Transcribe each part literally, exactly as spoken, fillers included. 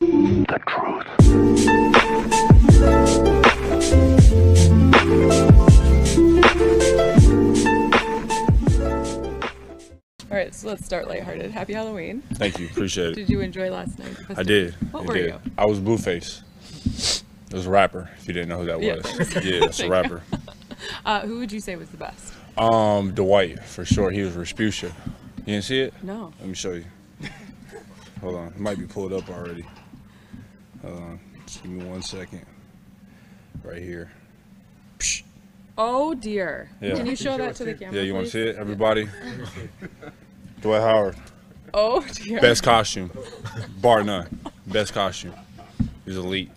The truth. All right, so let's start lighthearted. Happy Halloween. Thank you. Appreciate it. Did you enjoy last night? I did. What I were did. you? I was Blueface. It was a rapper, if you didn't know who that yeah. was. Yeah, it's a rapper. Uh, who would you say was the best? Um, Dwight, for sure. He was Respucia. You didn't see it? No. Let me show you. Hold on. It might be pulled up already. Hold on. Just give me one second. Right here. Psh. Oh, dear. Yeah. Can you show that to the camera? Yeah, you want to see it, everybody? Dwight Howard. Oh, dear. Best costume. Bar none. Best costume. He's elite.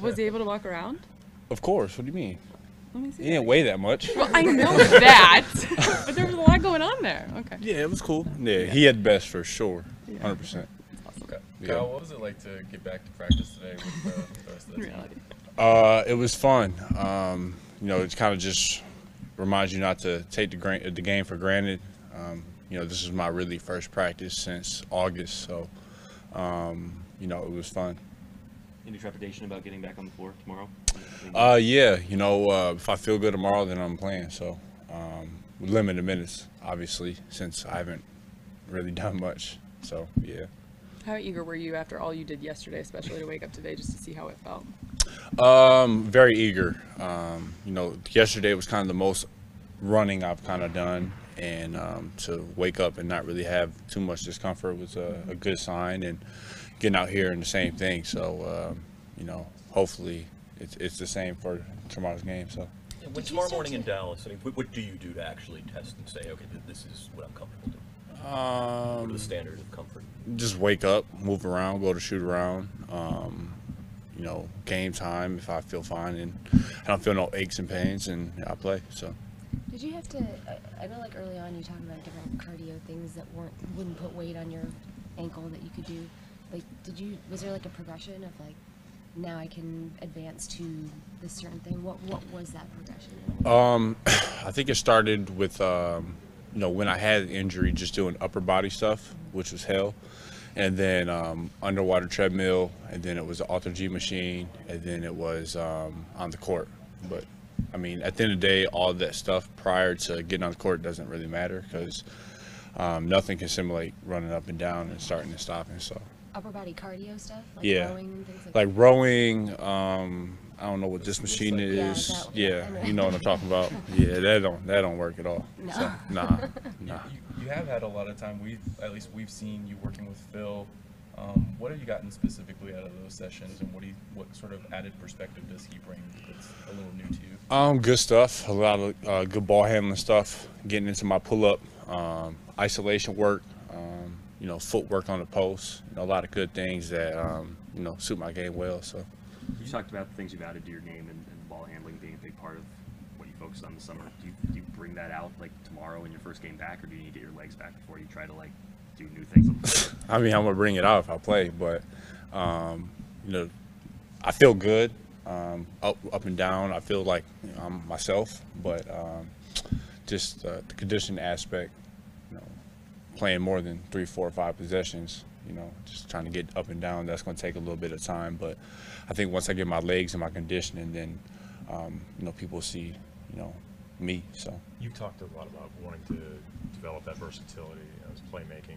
Was he able to walk around? Of course. What do you mean? Let me see. He didn't weigh that much. Well, I know that, but there was a lot going on there. Okay. Yeah, it was cool. Yeah, yeah. He had best for sure, yeah. one hundred percent. Okay. Yeah. Kyle, what was it like to get back to practice today with uh, the rest of the team? Uh, it was fun. Um, you know, it kind of just reminds you not to take the, gra the game for granted. Um, you know, this is my really first practice since August, so, um, you know, it was fun. Any trepidation about getting back on the floor tomorrow? Uh, yeah, you know, uh, if I feel good tomorrow, then I'm playing. So, um, limited minutes, obviously, since I haven't really done much. So, yeah. How eager were you after all you did yesterday, especially to wake up today just to see how it felt? Um, very eager. Um, you know, yesterday was kind of the most running I've kind of done. And um, to wake up and not really have too much discomfort was a, a good sign, and getting out here and the same thing. So, um, you know, hopefully it's, it's the same for tomorrow's game. So, yeah, when tomorrow morning in Dallas, I mean, what, what do you do to actually test and say, okay, this is what I'm comfortable doing? Um, what are the standards of comfort? Just wake up, move around, go to shoot around. Um, you know, game time if I feel fine, and I don't feel no aches and pains, and I play. So. Did you have to, I, I know like early on you talked about different cardio things that weren't, wouldn't put weight on your ankle that you could do. Like, did you, was there like a progression of like, now I can advance to this certain thing? What, what was that progression? Um, I think it started with, um, you know, when I had injury, just doing upper body stuff, mm-hmm. which was hell. And then um, underwater treadmill, and then it was the Alter G machine, and then it was um, on the court. But I mean, at the end of the day, all that stuff prior to getting on the court doesn't really matter, because um, nothing can simulate running up and down and starting and stopping. So upper body cardio stuff, like yeah, rowing and things like, like that. rowing. Um, I don't know what this machine like, is. Yeah, yeah, yeah, you know what I'm talking about. Yeah, that don't that don't work at all. No. So, nah, nah. You, you have had a lot of time. We've at least we've seen you working with Phil. Um, what have you gotten specifically out of those sessions, and what do you, what sort of added perspective does he bring that's a little new to you? Um, good stuff, a lot of uh, good ball handling stuff, getting into my pull-up, um, isolation work, um, you know, footwork on the post, you know, a lot of good things that, um, you know, suit my game well. So you talked about the things you've added to your game, and, and ball handling being a big part of what you focused on this summer. Do you, do you bring that out like tomorrow in your first game back, or do you need to get your legs back before you try to like do new things? I mean, I'm gonna bring it out if I play, but um, you know, I feel good um, up, up and down. I feel like you know, I'm myself, but um, just uh, the condition aspect, you know, playing more than three, four, five possessions, you know, just trying to get up and down. That's gonna take a little bit of time, but I think once I get my legs and my conditioning, then um, you know, people see, you know, me. So you talked a lot about wanting to develop that versatility as playmaking,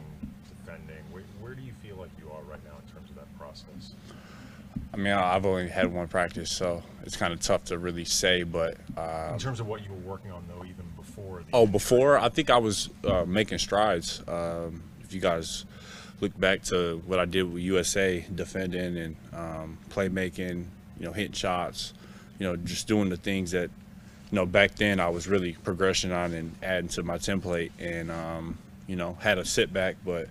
defending. Where, where do you feel like you are right now in terms of that process? I mean, I've only had one practice, so it's kind of tough to really say. But uh, in terms of what you were working on, though, even before. The oh, before I think I was uh, making strides. Um, if you guys look back to what I did with U S A, defending and um, playmaking, you know, hitting shots, you know, just doing the things that. You know, back then I was really progressing on and adding to my template, and um, you know, had a setback, but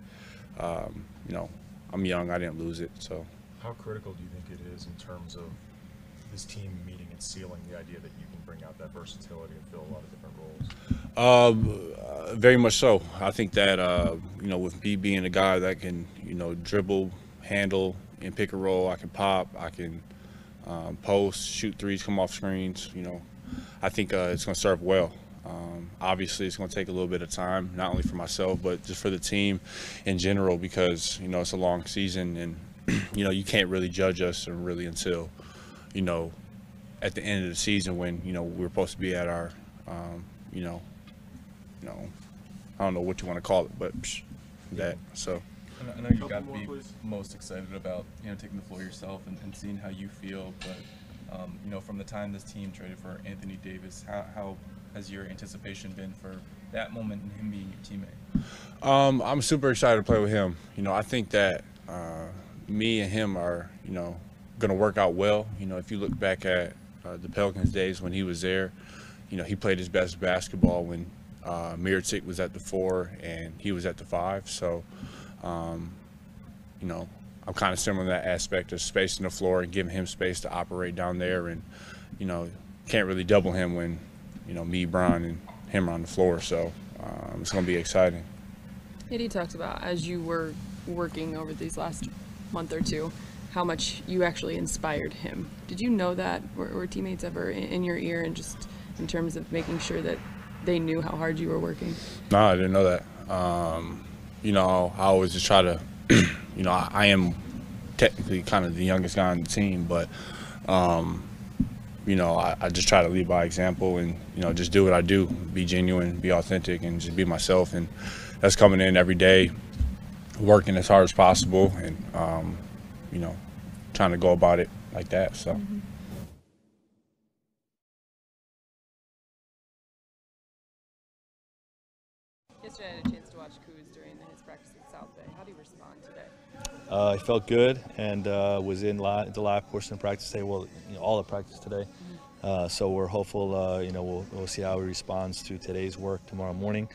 um, you know, I'm young, I didn't lose it. So, how critical do you think it is in terms of this team meeting and sealing the idea that you can bring out that versatility and fill a lot of different roles? Uh, uh, very much so. I think that uh, you know, with me being a guy that can you know dribble, handle, and pick a roll, I can pop, I can um, post, shoot threes, come off screens, you know. I think uh, it's going to serve well. Um, obviously, it's going to take a little bit of time, not only for myself, but just for the team in general, because, you know, it's a long season and you know, you can't really judge us really until, you know, at the end of the season when, you know, we're supposed to be at our, um, you know, you know, I don't know what you want to call it, but psh, that, so. I know you've got to be most excited about, you know, taking the floor yourself and, and seeing how you feel, but, um, you know, from the time this team traded for Anthony Davis, how, how has your anticipation been for that moment and him being your teammate? Um, I'm super excited to play with him. You know, I think that uh, me and him are, you know, going to work out well. You know, if you look back at uh, the Pelicans days when he was there, you know, he played his best basketball when uh, Mirotic was at the four and he was at the five. So, um, you know, I'm kind of similar in that aspect of spacing the floor and giving him space to operate down there. And, you know, can't really double him when, you know, me, Brian, and him are on the floor. So um, it's going to be exciting. And he talks about, as you were working over these last month or two, how much you actually inspired him. Did you know that? Were, were teammates ever in, in your ear, and just in terms of making sure that they knew how hard you were working? No, I didn't know that. Um, you know, I always just try to, you know, I, I am technically kind of the youngest guy on the team, but, um, you know, I, I just try to lead by example and, you know, just do what I do, be genuine, be authentic, and just be myself. And that's coming in every day, working as hard as possible, and, um, you know, trying to go about it like that, so. Mm-hmm. Yesterday I had a chance to watch Kuz during his practice at South Bay. How do you respond today? Uh, I felt good, and uh, was in live, the live portion of practice today, well, you know, all of practice today. Mm-hmm. uh, so we're hopeful, uh, you know, we'll, we'll see how he responds to today's work tomorrow morning.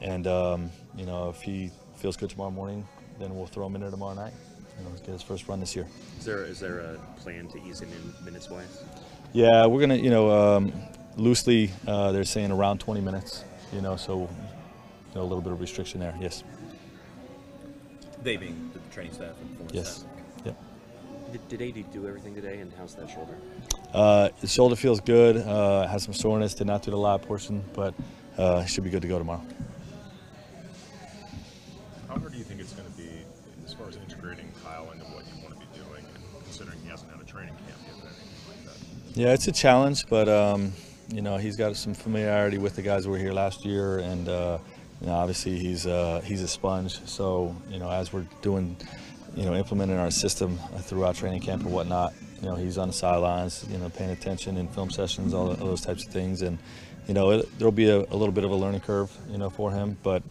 And, um, you know, if he feels good tomorrow morning, then we'll throw him in there tomorrow night. You know, get his first run this year. Is there is there a plan to ease him in minutes wise? Yeah, we're gonna, you know, um, loosely uh, they're saying around twenty minutes. You know, so you know, a little bit of restriction there. Yes. They being the training staff and former yes. staff. Yes. Yeah. Did, did A D do everything today? And how's that shoulder? Uh, the shoulder feels good. Uh, has some soreness. Did not do the lab portion, but uh, should be good to go tomorrow. How hard do you think it's going to be as far as integrating Kyle into what you want to be doing, and considering he hasn't had a training camp yet or anything like that? Yeah, it's a challenge, but um, you know, he's got some familiarity with the guys that were here last year, and uh, you know, obviously he's uh, he's a sponge. So you know, as we're doing, you know, implementing our system throughout training camp and whatnot, you know, he's on the sidelines, you know, paying attention in film sessions, all, all those types of things, and you know, it, there'll be a, a little bit of a learning curve, you know, for him, but.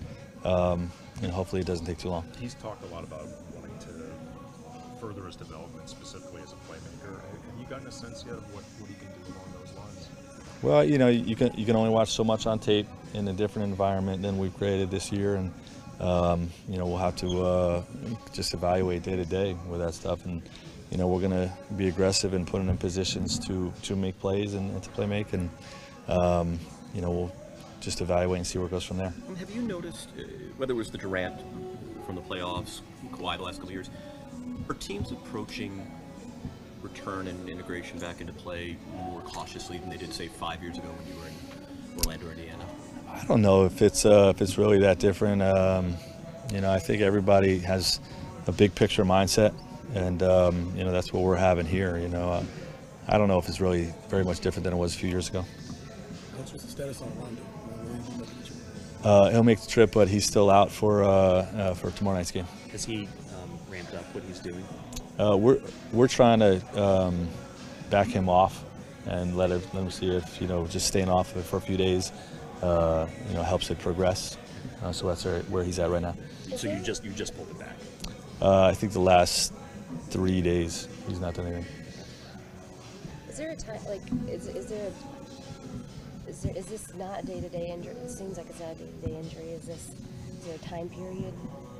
Um, And hopefully it doesn't take too long. He's talked a lot about wanting to further his development, specifically as a playmaker. Have you gotten a sense yet of what, what he can do along those lines? Well, you know, you can you can only watch so much on tape in a different environment than we've created this year, and um, you know, we'll have to uh, just evaluate day to day with that stuff. And you know, we're going to be aggressive and put him in positions to to make plays and, and to play make, and um, you know, we'll just evaluate and see where it goes from there. Have you noticed, uh, whether it was the Durant from the playoffs, Kawhi the last couple of years, are teams approaching return and integration back into play more cautiously than they did, say, five years ago when you were in Orlando or Indiana? I don't know if it's uh, if it's really that different. Um, you know, I think everybody has a big picture mindset, and um, you know, that's what we're having here. You know, uh, I don't know if it's really very much different than it was a few years ago. What's the status on Orlando? Uh, he'll make the trip, but he's still out for uh, uh, for tomorrow night's game. Has he um, ramped up what he's doing? Uh, we're we're trying to um, back him off and let him let him see if, you know, just staying off for a few days, uh, you know, helps it progress. Uh, so that's where he's at right now. So you just you just pulled it back? Uh, I think the last three days he's not done anything. Is there a time, like, is is there? A Is, there, is this not a day-to-day injury? It seems like it's not a day-to-day injury. Is this, you know, time period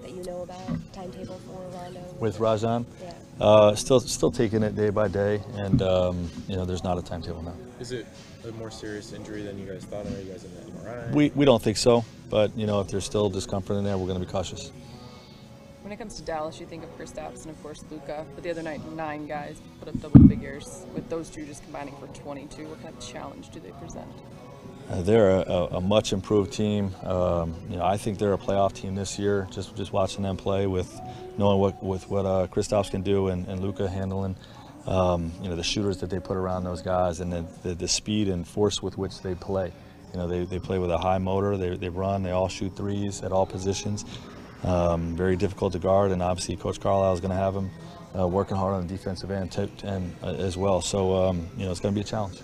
that you know about, timetable for Rondo? With Rajon? Yeah. Uh, still, still taking it day by day, and um, you know, there's not a timetable now. Is it a more serious injury than you guys thought? Or are you guys in the M R I? We we don't think so, but you know, if there's still discomfort in there, we're going to be cautious. When it comes to Dallas, you think of Kristaps and of course Luka, but the other night nine guys put up double figures. With those two just combining for twenty-two, what kind of challenge do they present? They're a, a much improved team. Um, you know, I think they're a playoff team this year. Just just watching them play, with knowing what with what uh, Kristaps can do and, and Luka handling, um, you know, the shooters that they put around those guys, and the, the, the speed and force with which they play. You know, they, they play with a high motor. They they run. They all shoot threes at all positions. Um, very difficult to guard, and obviously Coach Carlisle is going to have them uh, working hard on the defensive end, and uh, as well. So um, you know, it's going to be a challenge.